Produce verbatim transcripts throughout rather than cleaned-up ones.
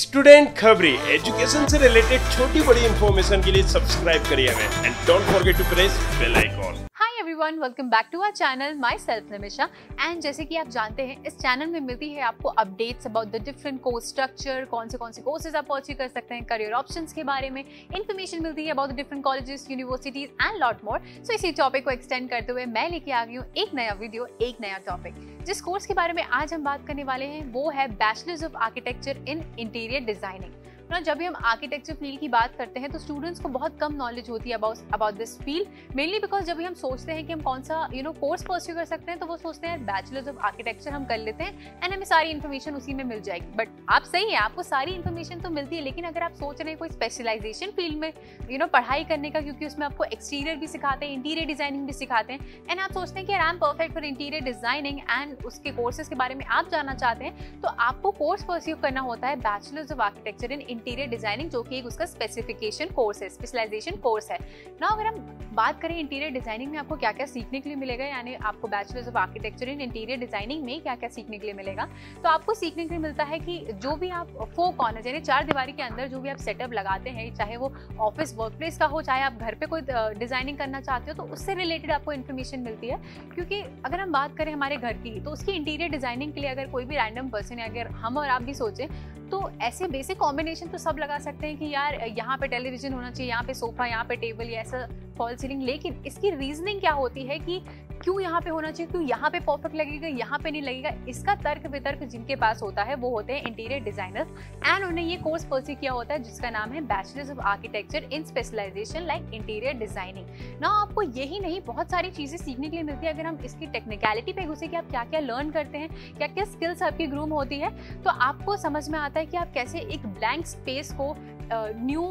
Student खबरी education से related छोटी बड़ी इंफॉर्मेशन के लिए सब्सक्राइब करिए हमें and don't forget to press bell icon. Hi everyone, welcome back to our channel myself Nimisha. And जैसे कि आप जानते हैं इस चैनल में मिलती है आपको updates about the different course structure, कौन से कौन से कोर्सेज आप परचेज कर सकते हैं, करियर ऑप्शंस के बारे में इन्फॉर्मेशन मिलती है about the different colleges, universities and lot more. So इसी टॉपिक को एक्सटेंड करते हुए मैं लेके आ गई हूँ एक नया वीडियो, एक नया टॉपिक। जिस कोर्स के बारे में आज हम बात करने वाले हैं वो है bachelors of architecture in interior designing. ना जब भी हम आर्किटेक्चर फील्ड की बात करते हैं तो स्टूडेंट्स को बहुत कम नॉलेज होती है about about this field, mainly because जब भी हम सोचते हैं कि हम कौन सा यू नो कोर्स परस्यू कर सकते हैं तो वो सोचते हैं बैचलर्स ऑफ आर्किटेक्चर हम कर लेते हैं एंड हमें सारी इन्फॉर्मेशन उसी में मिल जाएगी। बट आप सही है, आपको सारी इन्फॉर्मेशन तो मिलती है, लेकिन अगर आप सोच रहे हैं कोई स्पेशलाइजेशन फील्ड में यू नो पढ़ाई करने का, क्योंकि उसमें आपको एक्सटीरियर भी सिखाते हैं, इंटीरियर डिजाइनिंग भी सिखाते हैं एंड आप सोचते हैं कि I am perfect for interior designing and उसके कोर्सेज के बारे में आप जानना चाहते हैं, तो आपको कोर्स परस्यू करना होता है bachelors of architecture in interior designing, जो कि एक उसका स्पेसिफिकेशन कोर्स है, स्पेशलाइजेशन कोर्स है ना। अगर हम बात करें इंटीरियर डिजाइनिंग में आपको क्या क्या सीखने के लिए मिलेगा, यानी आपको bachelors of architecture in interior designing में क्या क्या सीखने के लिए मिलेगा, तो आपको सीखने के लिए मिलता है कि जो भी आप फोर कॉर्नर्स यानी चार दीवारी के अंदर जो भी आप सेटअप लगाते हैं, चाहे वो ऑफिस वर्क प्लेस का हो, चाहे आप घर पे कोई डिजाइनिंग करना चाहते हो, तो उससे रिलेटेड आपको इन्फॉर्मेशन मिलती है। क्योंकि अगर हम बात करें हमारे घर की तो उसकी इंटीरियर डिजाइनिंग के लिए अगर कोई भी रैंडम पर्सन है, अगर हम और आप भी सोचें तो ऐसे बेसिक कॉम्बिनेशन तो सब लगा सकते हैं कि यार यहाँ पे टेलीविजन होना चाहिए, यहाँ पे सोफा, यहाँ पे टेबल, या ऐसा फॉल सीलिंग। लेकिन इसकी रीजनिंग क्या होती है कि क्यों यहाँ पे होना चाहिए, क्यों यहाँ पे परफेक्ट लगेगा, यहाँ पे नहीं लगेगा, इसका तर्क वितर्क जिनके पास होता है वो होते हैं इंटीरियर डिजाइनर्स एंड उन्हें ये कोर्स परस्यू किया होता है जिसका नाम है bachelors of architecture in specialisation like interior designing. ना आपको यही नहीं बहुत सारी चीज़ें सीखने के लिए मिलती है अगर हम इसकी टेक्निकलिटी पे घुसे कि आप क्या क्या लर्न करते हैं, क्या क्या स्किल्स आपकी ग्रूम होती है, तो आपको समझ में आता है कि आप कैसे एक ब्लैंक स्पेस को न्यू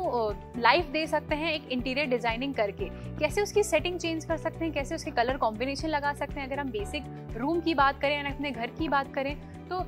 लाइफ दे सकते हैं एक इंटीरियर डिजाइनिंग करके, कैसे उसकी सेटिंग चेंज कर सकते हैं, कैसे उसके कलर कॉम्बिनेशन लगा सकते हैं। अगर हम बेसिक रूम की बात करें या अपने घर की बात करें तो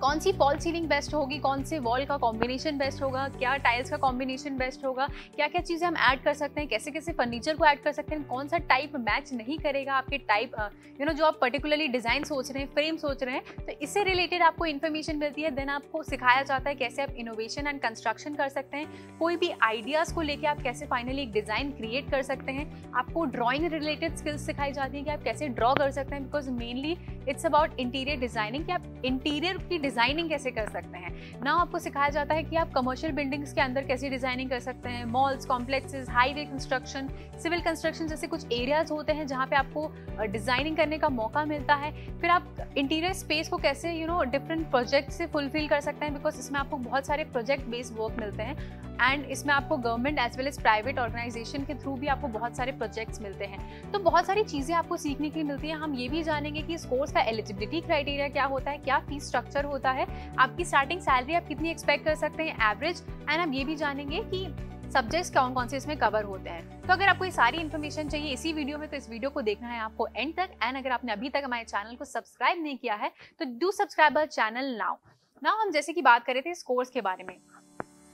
कौन सी फॉल सीलिंग बेस्ट होगी, कौन से वॉल का कॉम्बिनेशन बेस्ट होगा, क्या टाइल्स का कॉम्बिनेशन बेस्ट होगा, क्या क्या चीज़ें हम ऐड कर सकते हैं, कैसे कैसे फर्नीचर को ऐड कर सकते हैं, कौन सा टाइप मैच नहीं करेगा आपके टाइप यू नो जो आप पर्टिकुलरली डिज़ाइन सोच रहे हैं, फ्रेम सोच रहे हैं, तो इससे रिलेटेड आपको इन्फॉर्मेशन मिलती है। देन आपको सिखाया जाता है कैसे आप इनोवेशन एंड कंस्ट्रक्शन कर सकते हैं, कोई भी आइडियाज़ को लेकर आप कैसे फाइनली एक डिज़ाइन क्रिएट कर सकते हैं। आपको ड्रॉइंग रिलेटेड स्किल्स सिखाई जाती हैं कि आप कैसे ड्रॉ कर सकते हैं, because mainly it's about interior designing कि आप इंटीरियर की डिजाइनिंग कैसे कर सकते हैं। ना आपको सिखाया जाता है कि आप कमर्शियल बिल्डिंग्स के अंदर कैसे डिजाइनिंग कर सकते हैं, malls, complexes, highway construction, civil construction जैसे कुछ एरियाज होते हैं जहाँ पे आपको डिजाइनिंग करने का मौका मिलता है। फिर आप इंटीरियर स्पेस को कैसे यू नो डिफरेंट प्रोजेक्ट से फुलफिल कर सकते हैं, बिकॉज इसमें आपको बहुत सारे प्रोजेक्ट बेस्ड वर्क मिलते हैं एंड इसमें आपको government as well as private organisation के थ्रू भी आपको बहुत सारे प्रोजेक्ट्स मिलते हैं। तो बहुत सारी चीज़ें आपको सीखने के लिए मिलती हैं। हम ये भी जानेंगे कि इस कोर्स का एलिजिबिलिटी क्राइटेरिया क्या होता है, क्या फीस स्ट्रक्चर होता है, आपकी स्टार्टिंग सैलरी आप कितनी एक्सपेक्ट कर सकते हैं एवरेज, एंड हम ये भी जानेंगे कि सब्जेक्ट्स कौन कौन से इसमें कवर होते हैं। तो अगर आपको ये सारी इन्फॉर्मेशन चाहिए इसी वीडियो में तो इस वीडियो को देखना है आपको एंड तक। एंड अगर आपने अभी तक हमारे चैनल को सब्सक्राइब नहीं किया है तो do subscribe our channel now. Now हम जैसे कि बात कर रहे थे इस कोर्स के बारे में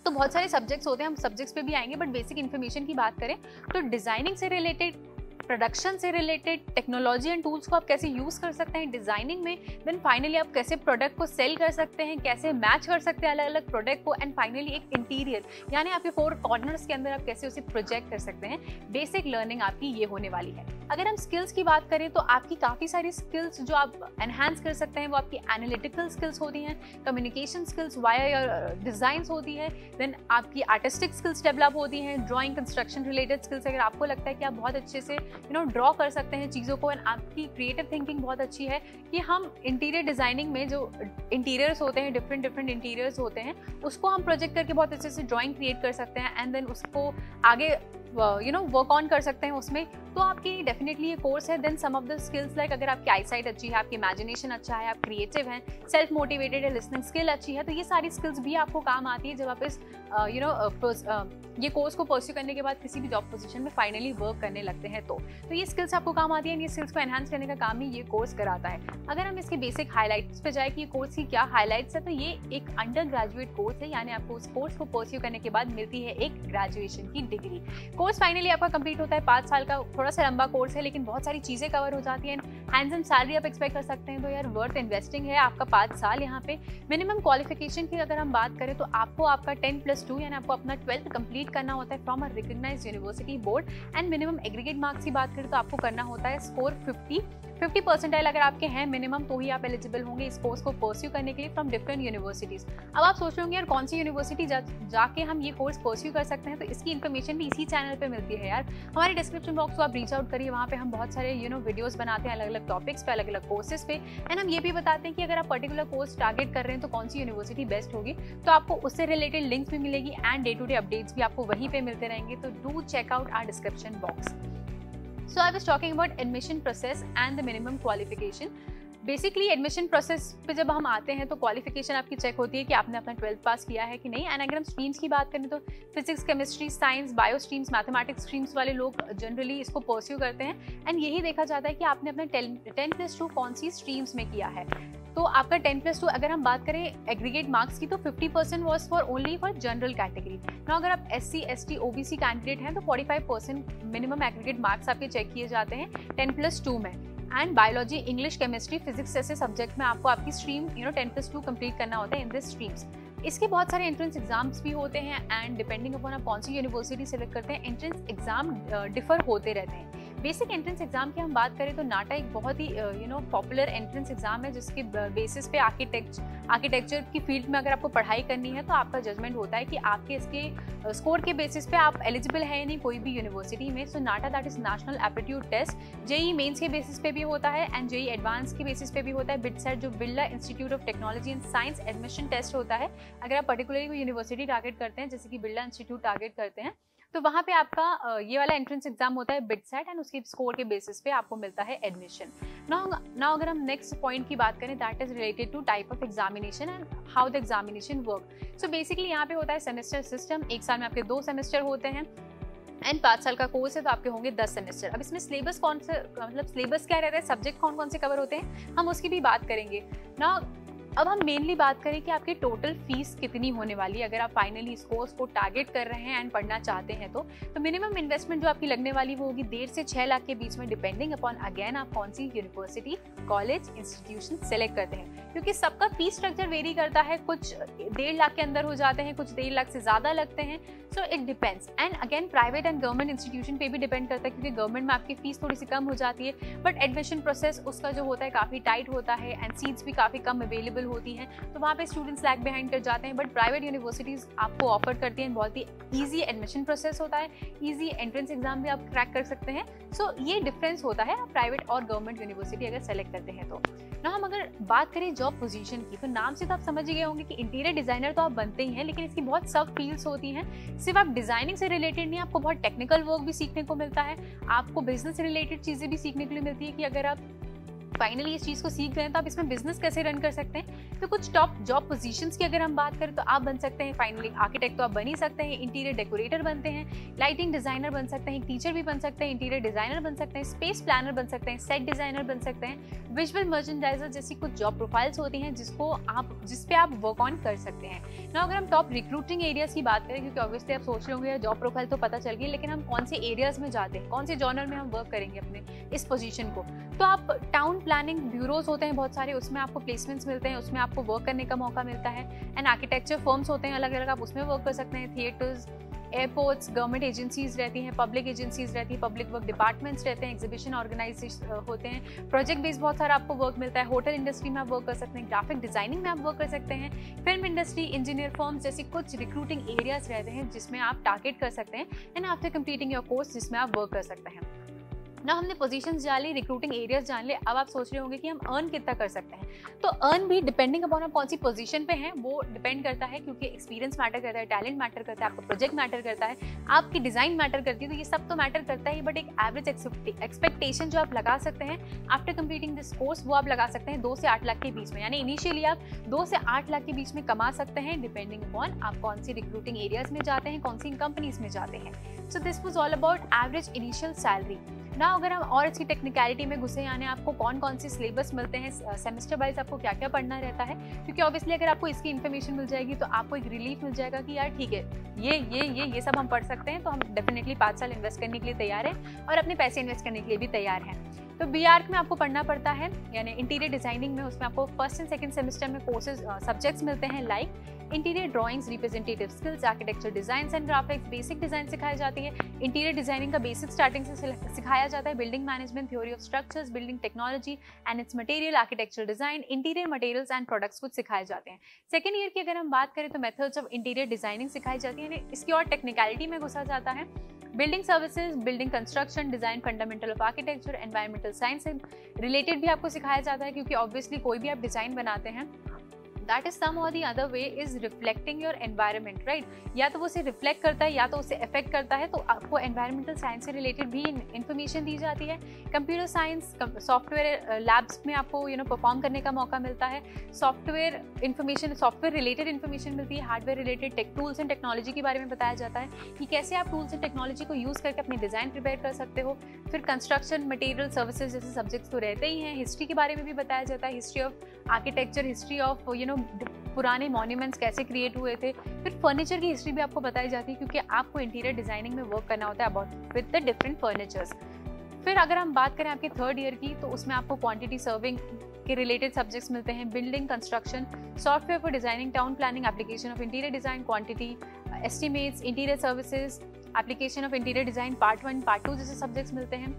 तो बहुत सारे सब्जेक्ट्स होते हैं, हम सब्जेक्ट्स पे भी आएंगे, बट बेसिक इन्फॉर्मेशन की बात करें तो डिज़ाइनिंग से रिलेटेड, प्रोडक्शन से रिलेटेड, टेक्नोलॉजी एंड टूल्स को आप कैसे यूज़ कर सकते हैं डिज़ाइनिंग में, देन फाइनली आप कैसे प्रोडक्ट को सेल कर सकते हैं, कैसे मैच कर सकते हैं अलग अलग प्रोडक्ट को, एंड फाइनली एक इंटीरियर यानी आपके फोर कॉर्नर्स के अंदर आप कैसे उसे प्रोजेक्ट कर सकते हैं। बेसिक लर्निंग आपकी ये होने वाली है। अगर हम स्किल्स की बात करें तो आपकी काफ़ी सारी स्किल्स जो आप एनहांस कर सकते हैं वो आपकी एनालिटिकल स्किल्स होती हैं, कम्युनिकेशन स्किल्स वाया और डिज़ाइंस होती है, देन आपकी आर्टिस्टिक स्किल्स डेवलप होती हैं, ड्राइंग कंस्ट्रक्शन रिलेटेड स्किल्स। अगर आपको लगता है कि आप बहुत अच्छे से यू नो ड्रॉ कर सकते हैं चीज़ों को एंड आपकी क्रिएटिव थिंकिंग बहुत अच्छी है कि हम इंटीरियर डिज़ाइनिंग में जो इंटीरियर्स होते हैं, डिफरेंट डिफरेंट इंटीरियर्स होते हैं, उसको हम प्रोजेक्ट करके बहुत अच्छे से ड्राइंग क्रिएट कर सकते हैं एंड देन उसको आगे यू नो वर्क ऑन कर सकते हैं उसमें, तो आपके डेफिनेटली ये कोर्स है। Then some of the skills like अगर आपकी आईसाइट अच्छी है, आपकी इमेजिनेशन अच्छा है, आप क्रिएटिव हैं, सेल्फ मोटिवेटेड है, लिसनिंग स्किल अच्छी है, तो ये सारी स्किल्स भी आपको काम आती है जब आप इस यू नो ये कोर्स को परस्यू करने के बाद किसी भी जॉब पोजीशन में फाइनली वर्क करने लगते हैं तो तो ये स्किल्स आपको काम आती है, ये स्किल्स को एनहांस करने का काम ही ये कोर्स कराता है। अगर हम इसके बेसिक हाईलाइट्स पे जाए कि ये कोर्स की क्या हाईलाइट्स है, तो ये एक अंडर ग्रेजुएट कोर्स है, यानी आपको उस कोर्स को परस्यू करने के बाद मिलती है एक ग्रेजुएशन की डिग्री। कोर्स फाइनली आपका कंप्लीट होता है, पाँच साल का थोड़ा सा लंबा कोर्स है लेकिन बहुत सारी चीज़ें कवर हो जाती हैं, हैंडसम सैलरी आप एक्सपेक्ट कर सकते हैं। तो यार वर्थ इन्वेस्टिंग है आपका पाँच साल यहाँ पे। मिनिमम क्वालिफिकेशन की अगर हम बात करें तो आपको आपका टेन प्लस टू यानी आपको अपना ट्वेल्थ कंप्लीट करना होता है from a recognise university board. And minimum aggregate marks की बात करें तो आपको करना होता है स्कोर फिफ्टी फिफ्टी परसेंटाइल अगर आपके हैं मिनिमम, तो ही आप एलिजिबल होंगे इस कोर्स को परस्यू करने के लिए फ्रॉम डिफरेंट यूनिवर्सिटीज़। अब आप सोच रहे होंगे यार कौन सी यूनिवर्सिटी जा, जाके हम ये कोर्स परस्यू कर सकते हैं, तो इसकी इन्फॉर्मेशन भी इसी चैनल पे मिलती है यार। हमारे डिस्क्रिप्शन बॉक्स को आप रीच आउट करिए, वहाँ पे हम बहुत सारे यू नो वीडियोज़ बनाते हैं अलग अलग टॉपिक्स पर, अलग अलग कोर्सेज पे। एंड हम ये भी बताते हैं कि अगर आप पर्टिकुलर कोर्स टारगेट कर रहे हैं तो कौन सी यूनिवर्सिटी बेस्ट होगी, तो आपको उससे रिलेटेड लिंक्स भी मिलेगी and day to day updates भी आपको वहीं पर मिलते रहेंगे। तो do check out our description box. So I was talking about admission process and the minimum qualification. Basically admission process पे जब हम आते हैं तो क्वालिफिकेशन आपकी चेक होती है कि आपने अपना ट्वेल्थ पास किया है कि नहीं। एंड अगर हम स्ट्रीम्स की बात करें तो physics, chemistry, science, bio streams, mathematics streams वाले लोग जनरली इसको परस्यू करते हैं। एंड यही देखा जाता है कि आपने अपना टेन प्लस टू कौन सी स्ट्रीम्स में किया है। तो आपका टेन प्लस टू अगर हम बात करें एग्रीगेट मार्क्स की तो fifty percent was for only for general category. ना अगर आप S C, S T, O B C candidate हैं तो forty five percent minimum aggregate marks आपके चेक किए जाते हैं टेन प्लस टू में। And biology, English, chemistry, physics जैसे सब्जेक्ट में आपको आपकी stream you know ten plus two complete करना होता है इन दिस स्ट्रीम्स। इसके बहुत सारे एंट्रेंस एग्जाम्स भी होते हैं एंड डिपेंडिंग अपॉन आप कौन सी यूनिवर्सिटी सेलेक्ट करते हैं एंट्रेंस एग्जाम डिफर होते रहते हैं। बेसिक एंट्रेंस एग्जाम की हम बात करें तो नाटा एक बहुत ही you know popular entrance exam है जिसके बेसिस पे आर्किटेक्च आर्किटेक्चर की फील्ड में अगर आपको पढ़ाई करनी है तो आपका जजमेंट होता है कि आपके इसके स्कोर के बेसिस पे आप एलिजिबल है या नहीं कोई भी यूनिवर्सिटी में। So NATA that is national aptitude test JEE mains के बेसिस पे भी होता है एंड जेई एडवांस के बेसिस पे भी होता है। बिटसेट जो Birla institute of technology and science admission test होता है, अगर आप पर्टिकुलरली कोई यूनिवर्सिटी टारगेट करते हैं जैसे कि बिरला इंस्टीट्यूट टारगेट करते हैं तो वहाँ पे आपका ये वाला एंट्रेंस एग्जाम होता है बिटसेट एंड उसके स्कोर के बेसिस पे आपको मिलता है एडमिशन। नाउ नाउ अगर हम नेक्स्ट पॉइंट की बात करें that is related to type of examination and how the examination work. So basically यहाँ पे होता है सेमेस्टर सिस्टम, एक साल में आपके दो सेमेस्टर होते हैं एंड पाँच साल का कोर्स है तो आपके होंगे दस सेमेस्टर। अब इसमें सिलेबस कौन से मतलब सिलेबस क्या रहता है, सब्जेक्ट कौन कौन से कवर होते हैं, हम उसकी भी बात करेंगे। नाउ अब हम मेनली बात करें कि आपकी टोटल फीस कितनी होने वाली है अगर आप फाइनली इस कोर्स को टारगेट कर रहे हैं एंड पढ़ना चाहते हैं तो। तो मिनिमम इन्वेस्टमेंट जो आपकी लगने वाली वो होगी डेढ़ से छः लाख के बीच में, डिपेंडिंग अपॉन अगेन आप कौन सी यूनिवर्सिटी, कॉलेज, इंस्टीट्यूशन सेलेक्ट करते हैं, क्योंकि सबका फीस स्ट्रक्चर वेरी करता है। कुछ डेढ़ लाख के अंदर हो जाते हैं, कुछ डेढ़ लाख से ज़्यादा लगते हैं। So it depends and again private and government institution पे भी डिपेंड करता है, क्योंकि गवर्नमेंट में आपकी फीस थोड़ी सी कम हो जाती है बट एडमिशन प्रोसेस उसका जो होता है काफ़ी टाइट होता है एंड सीट्स भी काफ़ी कम अवेलेबल होती हैं तो वहाँ पे स्टूडेंट्स लैग बिहाइंड कर जाते हैं। बट प्राइवेट यूनिवर्सिटीज़ आपको ऑफर करती हैं, बहुत ही ईजी एडमिशन प्रोसेस होता है, ईजी एंट्रेंस एग्जाम भी आप क्रैक कर सकते हैं। सो so, ये डिफरेंस होता है प्राइवेट और गवर्नमेंट यूनिवर्सिटी अगर सेलेक्ट करते हैं तो। ना हम अगर बात करें जॉब पोजीशन की तो नाम से तो आप समझ ही गए होंगे कि इंटीरियर डिज़ाइनर तो आप बनते ही हैं, लेकिन इसकी बहुत सब फील्ड्स होती हैं। सिर्फ आप डिज़ाइनिंग से रिलेटेड नहीं, आपको बहुत टेक्निकल वर्क भी सीखने को मिलता है, आपको बिजनेस से रिलेटेड चीज़ें भी सीखने के लिए मिलती है कि अगर आप फाइनली इस चीज़ को सीख गए तो आप इसमें बिजनेस कैसे रन कर सकते हैं। तो कुछ टॉप जॉब पोजीशंस की अगर हम बात करें तो आप बन सकते हैं फाइनली आर्किटेक्ट तो आप बन ही सकते हैं, इंटीरियर डेकोरेटर बनते हैं, लाइटिंग डिज़ाइनर बन सकते हैं, टीचर भी बन सकते हैं, इंटीरियर डिज़ाइनर बन सकते हैं, स्पेस प्लानर बन सकते हैं, सेट डिज़ाइनर बन सकते हैं, विजुअल मर्चेंडाइजर जैसी कुछ जॉब प्रोफाइल्स होती हैं जिसको आप जिस पे आप वर्क ऑन कर सकते हैं। ना अगर हम टॉप रिक्रूटिंग एरियाज़ की बात करें, क्योंकि ऑब्वियसली आप सोच रहे होंगे जॉब प्रोफाइल तो पता चल गई लेकिन हम कौन से एरियाज़ में जाते हैं, कौन से जॉनर में हम वर्क करेंगे अपने इस पोजीशन को, तो आप टाउन प्लानिंग ब्यूरोज़ होते हैं बहुत सारे, उसमें आपको प्लेसमेंट्स मिलते हैं, उसमें आपको वर्क करने का मौका मिलता है। एंड आर्किटेक्चर फर्म्स होते हैं अलग अलग, आप उसमें वर्क कर सकते हैं। थिएटर्स, एयरपोर्ट्स, गवर्नमेंट एजेंसीज़ रहती हैं, पब्लिक एजेंसीज़ रहती हैं, पब्लिक वर्क डिपार्टमेंट्स रहते हैं, एग्जीबिशन ऑर्गेनाइजेशन होते हैं, प्रोजेक्ट बेस्ड बहुत सारा आपको वर्क मिलता है। होटल इंडस्ट्री में आप वर्क कर सकते हैं, ग्राफिक डिज़ाइनिंग में आप वर्क कर सकते हैं, फिल्म इंडस्ट्री, इंजीनियर फर्म्स जैसी कुछ रिक्रूटिंग एरियाज़ रहते हैं जिसमें आप टारगेट कर सकते हैं and after completing your course जिसमें आप वर्क कर सकते हैं। ना हमने पोजीशंस जान ली, रिक्रूटिंग एरियाज जान ले, अब आप सोच रहे होंगे कि हम अर्न कितना कर सकते हैं। तो अर्न भी डिपेंडिंग अपॉन आप कौन सी पोजीशन पे हैं वो डिपेंड करता है, क्योंकि एक्सपीरियंस मैटर करता है, टैलेंट मैटर करता है, आपका प्रोजेक्ट मैटर करता है, आपकी डिज़ाइन मैटर करती है, तो ये सब तो मैटर करता है। बट एक एवरेज एक्सपेक्टेशन जो आप लगा सकते हैं आफ्टर कम्प्लीटिंग दिस कोर्स वो आप लगा सकते हैं दो से आठ लाख के बीच में, यानी इनिशियली आप दो से आठ लाख के बीच में कमा सकते हैं डिपेंडिंग अपॉन आप कौन सी रिक्रूटिंग एरियाज में जाते हैं, कौन सी कंपनीज में जाते हैं। So this was all about average initial salary. ना अगर हम और इसकी टेक्निकलिटी में घुसे, यानी आपको कौन कौन सी सिलेबस मिलते हैं सेमेस्टर वाइज, आपको क्या क्या पढ़ना रहता है, क्योंकि ऑब्वियसली अगर आपको इसकी इन्फॉर्मेशन मिल जाएगी तो आपको एक रिलीफ मिल जाएगा कि यार ठीक है ये ये ये ये सब हम पढ़ सकते हैं, तो हम डेफिनेटली पाँच साल इन्वेस्ट करने के लिए तैयार हैं और अपने पैसे इन्वेस्ट करने के लिए भी तैयार हैं। तो बी.आर्च में आपको पढ़ना पड़ता है, यानी इंटीरियर डिज़ाइनिंग में, उसमें आपको फर्स्ट एंड सेकंड सेमेस्टर में कोर्सेज सब्जेक्ट्स मिलते हैं like interior drawings, representative skills, architecture designs and graphics, basic design सिखाई जाती है। इंटीरियर डिज़ाइनिंग का बेसिक स्टार्टिंग से सिखाया जाता है, building management, theory of structures, building technology and its material, architecture design, interior materials and products कुछ सिखाए जाते हैं। सेकेंड ईयर की अगर हम बात करें तो मेथड्स ऑफ इंटीरियर डिज़ाइनिंग सिखाई जाती है, यानी इसकी और टेक्निकलिटी में घुसा जाता है। Building services, building construction design, fundamental of architecture, environmental science से रिलेटेड भी आपको सिखाया जाता है, क्योंकि ऑब्वियसली कोई भी आप डिज़ाइन बनाते हैं दैट इज सम और the other way is reflecting your environment, right, या तो वो उसे रिफ्लेक्ट करता है या तो उसे अफेक्ट करता है, तो आपको एनवायरमेंटल साइंस से रिलेटेड भी इन्फॉर्मेशन दी जाती है। कंप्यूटर साइंस, सॉफ्टवेयर लैब्स में आपको यू नो परफॉर्म करने का मौका मिलता है, software information, software related information मिलती है, hardware related tech tools and technology के बारे में बताया जाता है कि कैसे आप टूल्स एंड टेक्नोलॉजी को यूज़ करके अपने डिज़ाइन प्रिपेयर कर सकते हो। फिर कंस्ट्रक्शन, मटेरियल, सर्विसेज जैसे सब्जेक्ट्स तो रहते ही हैं। हिस्ट्री के बारे में भी बताया जाता है, history of architecture, history of you know पुराने मॉन्यूमेंट्स कैसे क्रिएट हुए थे। फिर फर्नीचर की हिस्ट्री भी आपको बताई जाती है, क्योंकि आपको इंटीरियर डिज़ाइनिंग में वर्क करना होता है about with the different furnitures. फिर अगर हम बात करें आपके थर्ड ईयर की, तो उसमें आपको क्वांटिटी सर्विंग के रिलेटेड सब्जेक्ट्स मिलते हैं, building construction, software for designing, town planning, application of interior design, quantity estimates, interior services, application of interior design part one, part two जैसे सब्जेक्ट्स मिलते हैं।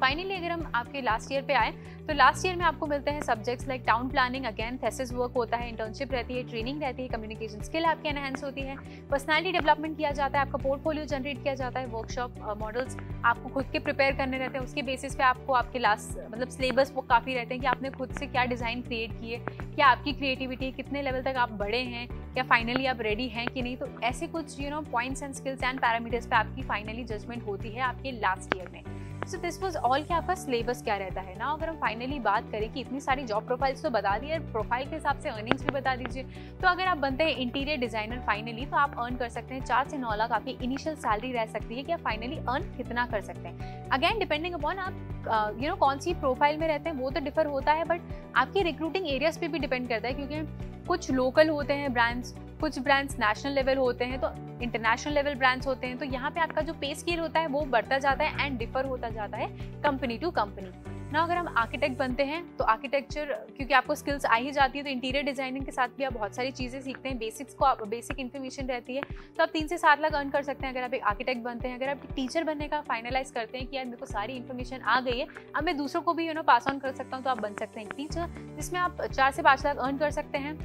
फाइनली अगर हम आपके लास्ट ईयर पे आए तो लास्ट ईयर में आपको मिलते हैं subjects like town planning, again thesis work होता है, इंटर्नशिप रहती है, ट्रेनिंग रहती है, कम्युनिकेशन स्किल आपके एनहांस होती है, पर्सनालिटी डेवलपमेंट किया जाता है, आपका पोर्टफोलियो जनरेट किया जाता है, वर्कशॉप मॉडल्स आपको खुद के प्रिपेयर करने रहते हैं, उसके बेसिस पे आपको आपके लास्ट मतलब सिलेबस वो काफ़ी रहते हैं कि आपने खुद से क्या डिज़ाइन क्रिएट किए, क्या आपकी क्रिएटिविटी कितने लेवल तक आप बढ़े हैं, क्या फाइनली आप रेडी हैं कि नहीं। तो ऐसे कुछ you know points and skills and parameters पे आपकी फाइनली जजमेंट होती है आपके लास्ट ईयर में। सो दिस वाज ऑल कि आपका सिलेबस क्या रहता है। ना अगर हम फाइनली बात करें कि इतनी सारी जॉब प्रोफाइल्स तो बता दी, प्रोफाइल के हिसाब से अर्निंग्स भी बता दीजिए, तो अगर आप बनते हैं इंटीरियर डिज़ाइनर फाइनली तो आप अर्न कर सकते हैं चार से नौ लाख आपकी इनिशियल सैलरी रह सकती है कि आप फाइनली अर्न कितना कर सकते हैं। अगेन डिपेंडिंग अपॉन आप यू नो कौन सी प्रोफाइल में रहते हैं वो तो डिफर होता है, बट आपके रिक्रूटिंग एरियाज पे भी डिपेंड करता है, क्योंकि कुछ लोकल होते हैं ब्रांड्स, कुछ ब्रांड्स नेशनल लेवल होते हैं, तो इंटरनेशनल लेवल ब्रांड्स होते हैं, तो यहाँ पे आपका जो पे स्केल होता है वो बढ़ता जाता है एंड डिफर होता जाता है कंपनी टू कंपनी। ना अगर हम आर्किटेक्ट बनते हैं तो आर्किटेक्चर, क्योंकि आपको स्किल्स आ ही जाती है, तो इंटीरियर डिज़ाइनिंग के साथ भी आप बहुत सारी चीज़ें सीखते हैं, बेसिक्स को आप बेसिक इन्फॉर्मेशन रहती है, तो आप तीन से सात लाख अर्न कर सकते हैं अगर आप एक आर्किटेक्ट बनते हैं। अगर आप टीचर बनने का फाइनलाइज करते हैं कि यार मेरे को सारी इन्फॉर्मेशन आ गई है, अब मैं दूसरों को भी यू नो पास ऑन कर सकता हूँ, तो आप बन सकते हैं एक टीचर, जिसमें आप चार से पाँच लाख अर्न कर सकते हैं।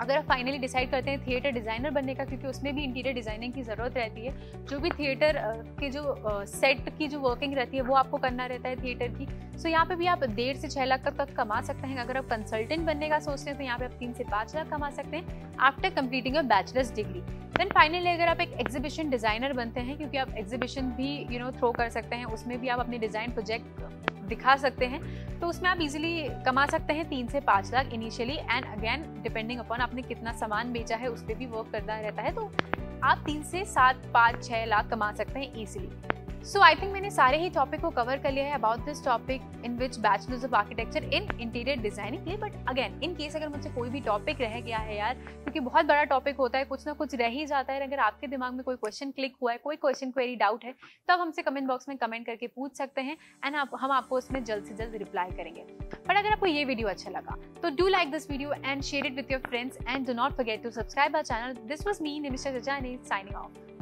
अगर आप फाइनली डिसाइड करते हैं थिएटर डिज़ाइनर बनने का, क्योंकि उसमें भी इंटीरियर डिज़ाइनिंग की ज़रूरत रहती है, जो भी थिएटर के जो सेट की जो वर्किंग रहती है वो आपको करना रहता है थिएटर की, सो यहाँ पे भी आप डेढ़ से छः लाख तक कमा सकते हैं। अगर आप कंसल्टेंट बनने का सोचते हैं तो यहाँ पे आप तीन से पाँच लाख कमा सकते हैं after completing your bachelors degree. Then finally अगर आप एक एग्जीबिशन डिज़ाइनर बनते हैं, क्योंकि आप एग्जीबिशन भी यू नो थ्रो कर सकते हैं, उसमें भी आप अपने डिज़ाइन प्रोजेक्ट दिखा सकते हैं, तो उसमें आप इजीली कमा सकते हैं तीन से पाँच lakh initially, and again depending upon आपने कितना सामान बेचा है उस पर भी वर्क करना रहता है, तो आप तीन से सात पाँच छः लाख कमा सकते हैं ईजिली। सो आई थिंक मैंने सारे ही टॉपिक को कवर कर लिया है about this topic in which bachelors of architecture in interior designing के। बट अगेन इन केस अगर मुझसे कोई भी टॉपिक रह गया है यार, क्योंकि बहुत बड़ा टॉपिक होता है, कुछ ना कुछ रह ही जाता है, अगर आपके दिमाग में कोई क्वेश्चन क्लिक हुआ है, कोई क्वेश्चन क्वेरी डाउट है, तो आप हमसे कमेंट बॉक्स में कमेंट करके पूछ सकते हैं एंड आप, हम आपको उसमें जल्द से जल्द रिप्लाई करेंगे। बट अगर आपको ये वीडियो अच्छा लगा तो do like this video and share it with your friends and do not forget to subscribe our channel. This was me Nimisha Sajane signing of.